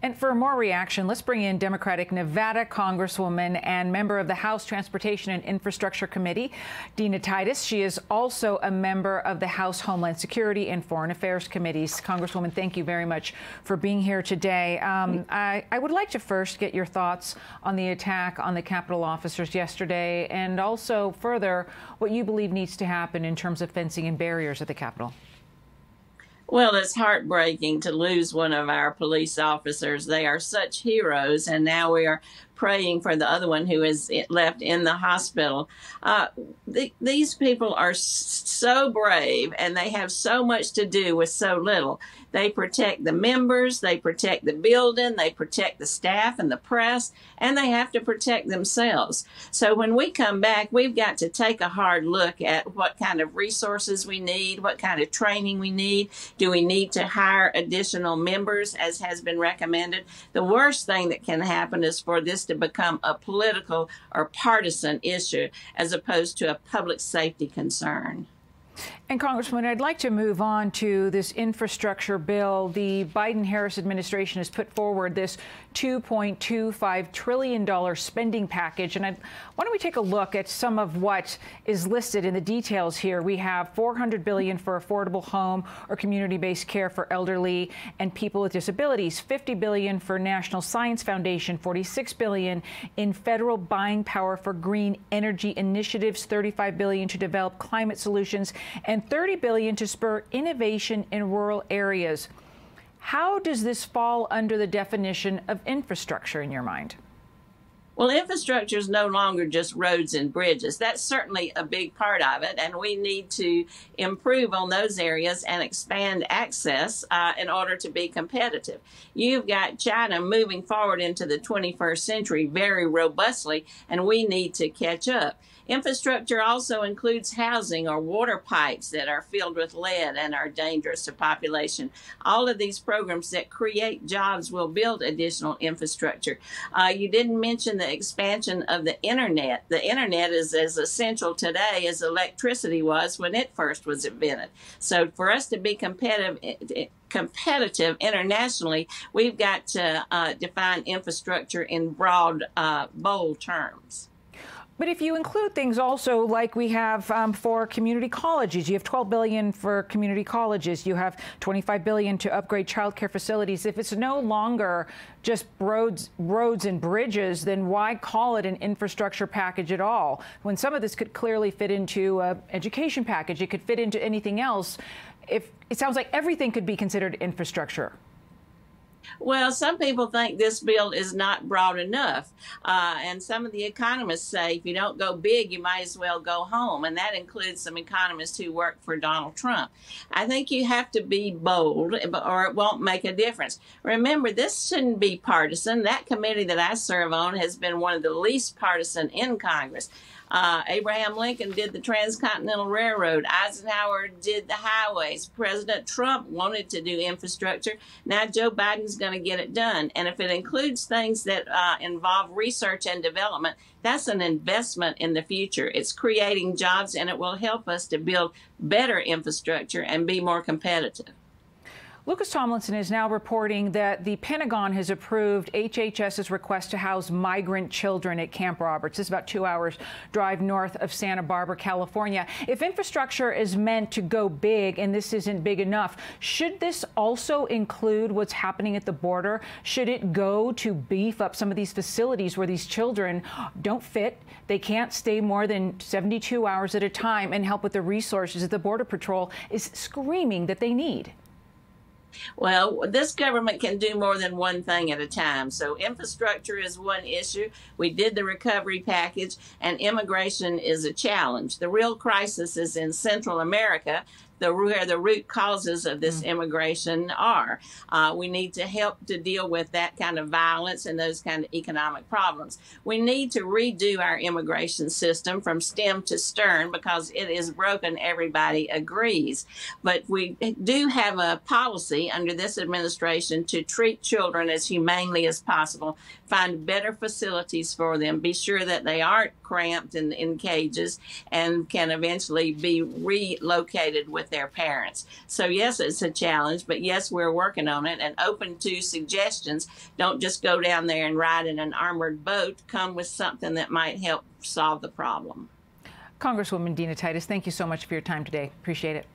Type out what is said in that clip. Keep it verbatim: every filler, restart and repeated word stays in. And for more reaction, let's bring in Democratic Nevada Congresswoman and member of the House Transportation and Infrastructure Committee, Dina Titus. She is also a member of the House Homeland Security and Foreign Affairs Committees. Congresswoman, thank you very much for being here today. Um, I, I would like to first get your thoughts on the attack on the Capitol officers yesterday, and also further what you believe needs to happen in terms of fencing and barriers at the Capitol. Well, it's heartbreaking to lose one of our police officers. They are such heroes, and now we are praying for the other one who is left in the hospital. Uh, th these people are so brave, and they have so much to do with so little. They protect the members, they protect the building, they protect the staff and the press, and they have to protect themselves. So when we come back, we've got to take a hard look at what kind of resources we need, what kind of training we need. Do we need to hire additional members, as has been recommended? The worst thing that can happen is for this to become a political or partisan issue as opposed to a public safety concern. And, Congresswoman, I'd like to move on to this infrastructure bill. The Biden-Harris administration has put forward this two point two five trillion dollar spending package. And I'd, why don't we take a look at some of what is listed in the details here? We have four hundred billion dollars for affordable home or community-based care for elderly and people with disabilities, fifty billion dollars for National Science Foundation, forty-six billion dollars in federal buying power for green energy initiatives, thirty-five billion dollars to develop climate solutions, and thirty billion dollars to spur innovation in rural areas. How does this fall under the definition of infrastructure in your mind? Well, infrastructure is no longer just roads and bridges. That's certainly a big part of it, and we need to improve on those areas and expand access uh, in order to be competitive. You've got China moving forward into the twenty-first century very robustly, and we need to catch up. Infrastructure also includes housing or water pipes that are filled with lead and are dangerous to population. All of these programs that create jobs will build additional infrastructure. Uh, you didn't mention the expansion of the internet. The internet is as essential today as electricity was when it first was invented. So for us to be competitive, it, it, competitive internationally, we've got to uh, define infrastructure in broad, uh, bold terms. But if you include things also like we have um, for community colleges, you have twelve billion dollars for community colleges, you have twenty-five billion dollars to upgrade childcare facilities. If it's no longer just roads, roads and bridges, then why call it an infrastructure package at all? When some of this could clearly fit into an education package, it could fit into anything else. If it sounds like everything could be considered infrastructure. Well, some people think this bill is not broad enough, uh, and some of the economists say if you don't go big, you might as well go home, and that includes some economists who work for Donald Trump. I think you have to be bold, or it won't make a difference. Remember, this shouldn't be partisan. That committee that I serve on has been one of the least partisan in Congress. Uh, Abraham Lincoln did the Transcontinental Railroad. Eisenhower did the highways. President Trump wanted to do infrastructure. Now Joe Biden's going to get it done. And if it includes things that uh, involve research and development, that's an investment in the future. It's creating jobs, and it will help us to build better infrastructure and be more competitive. Lucas Tomlinson is now reporting that the Pentagon has approved H H S's request to house migrant children at Camp Roberts. This is about two hours drive north of Santa Barbara, California. If infrastructure is meant to go big and this isn't big enough, should this also include what's happening at the border? Should it go to beef up some of these facilities where these children don't fit, they can't stay more than seventy-two hours at a time, and help with the resources that the Border Patrol is screaming that they need? Well, this government can do more than one thing at a time. So infrastructure is one issue. We did the recovery package, and immigration is a challenge. The real crisis is in Central America, the, where the root causes of this immigration are. Uh, we need to help to deal with that kind of violence and those kind of economic problems. We need to redo our immigration system from stem to stern because it is broken, everybody agrees. But we do have a policy under this administration to treat children as humanely as possible, find better facilities for them, be sure that they aren't cramped in, in cages, and can eventually be relocated with with their parents. So yes, it's a challenge, but yes, we're working on it and open to suggestions. Don't just go down there and ride in an armored boat. Come with something that might help solve the problem. Congresswoman Dina Titus, thank you so much for your time today. Appreciate it.